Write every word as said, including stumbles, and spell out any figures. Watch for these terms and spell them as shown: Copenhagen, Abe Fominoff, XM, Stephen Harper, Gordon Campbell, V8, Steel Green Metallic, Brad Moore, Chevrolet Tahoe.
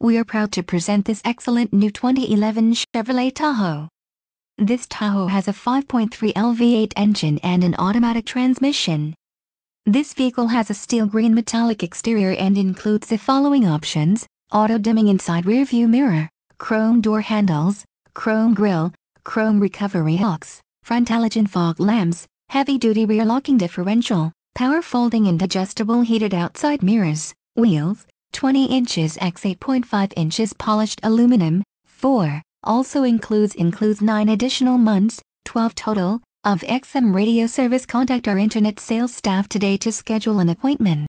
We are proud to present this excellent new twenty eleven Chevrolet Tahoe. This Tahoe has a five point three liter V eight engine and an automatic transmission. This vehicle has a steel green metallic exterior and includes the following options: auto-dimming inside rear-view mirror, chrome door handles, chrome grille, chrome recovery hooks, front halogen fog lamps, heavy-duty rear locking differential, power folding and adjustable heated outside mirrors, wheels, twenty inches by eight point five inches polished aluminum. four. Also includes includes nine additional months, twelve total, of X M radio service. Contact our internet sales staff today to schedule an appointment.